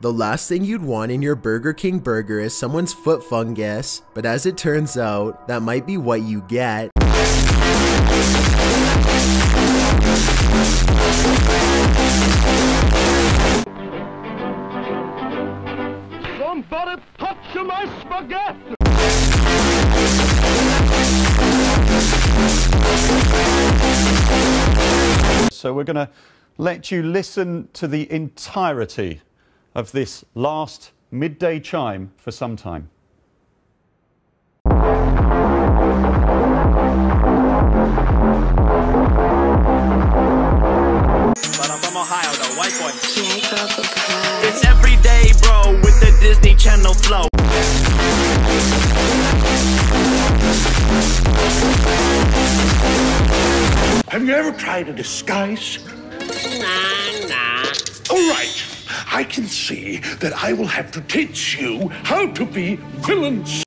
The last thing you'd want in your Burger King burger is someone's foot fungus, but as it turns out, that might be what you get. Somebody touch my spaghetti! So we're going to let you listen to the entirety of this last midday chime for some time. But I'm from Ohio, though, white boy. It's every day, bro, with the Disney Channel flow. Have you ever tried a disguise? Nah. All right. I can see that I will have to teach you how to be villains.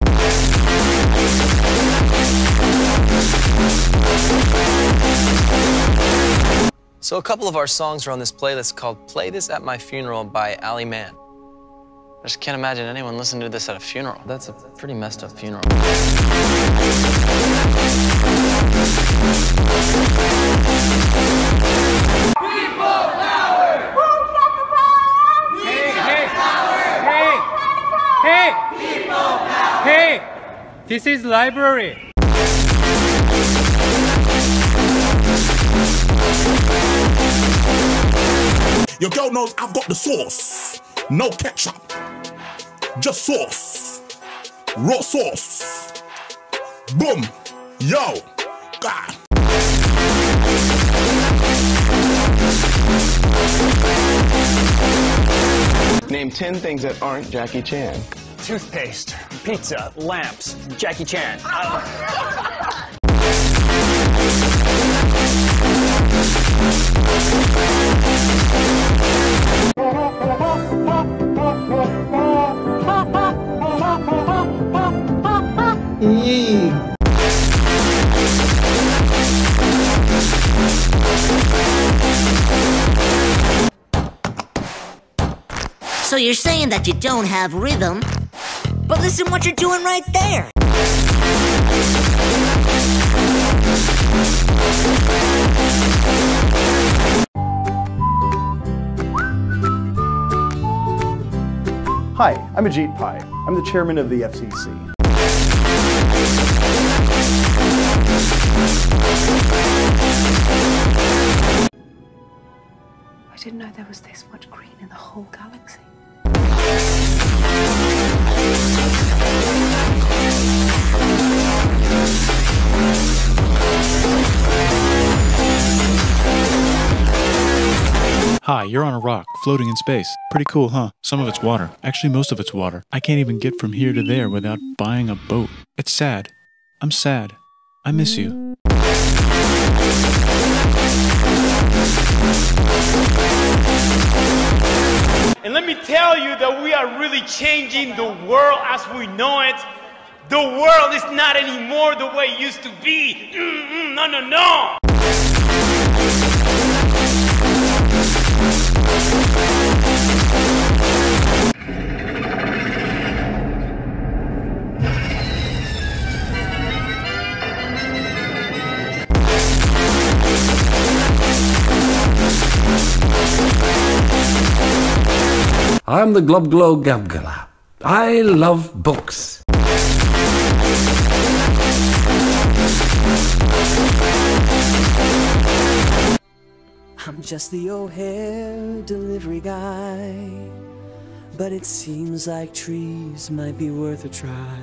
So a couple of our songs are on this playlist called Play This At My Funeral by Ali Man. I just can't imagine anyone listening to this at a funeral. That's a pretty messed up funeral. Hey, this is library. Your girl knows I've got the sauce. No ketchup, just sauce. Raw sauce. Boom, yo, God. Name 10 things that aren't Jackie Chan. Toothpaste, pizza, lamps, Jackie Chan. So you're saying that you don't have rhythm? But listen what you're doing right there. Hi, I'm Ajit Pai. I'm the chairman of the FCC. I didn't know there was this much green in the whole galaxy. Hi, you're on a rock, floating in space. Pretty cool, huh? Some of it's water. Actually, most of it's water. I can't even get from here to there without buying a boat. It's sad. I'm sad. I miss you. And let me tell you that we are really changing the world as we know it. The world is not anymore the way it used to be. No, no, no! I'm the Glub-Glow Gabgala. I love books. I'm just the O'Hare delivery guy, but it seems like trees might be worth a try.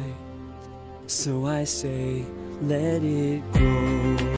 So I say, let it grow.